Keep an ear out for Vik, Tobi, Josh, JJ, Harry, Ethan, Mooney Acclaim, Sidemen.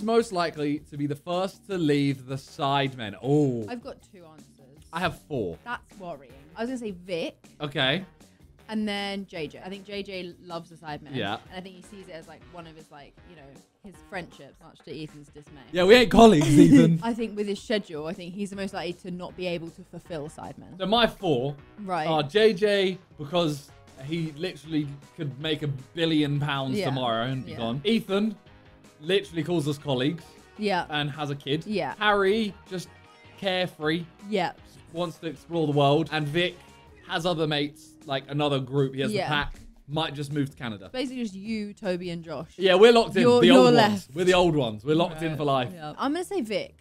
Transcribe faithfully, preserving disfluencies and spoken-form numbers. is most likely to be the first to leave the Sidemen? Oh. I've got two answers. I have four. That's worrying. I was going to say Vic. Okay. And then J J. I think J J loves the Sidemen. Yeah. And I think he sees it as like one of his, like, you know, his friendships, much to Ethan's dismay. Yeah, we ain't colleagues, Ethan. I think with his schedule, I think he's the most likely to not be able to fulfill Sidemen. So my four right. are J J, because he literally could make a billion pounds yeah. tomorrow and be yeah. gone. Ethan literally calls us colleagues. Yeah. And has a kid. Yeah. Harry, just carefree. Yeah. Wants to explore the world. And Vic has other mates, like another group. He has yeah. the pack. Might just move to Canada. Basically just you, Toby, and Josh. Yeah, we're locked in. You're, the you're old left. ones. We're the old ones. We're locked right. in for life. Yeah. I'm going to say Vic.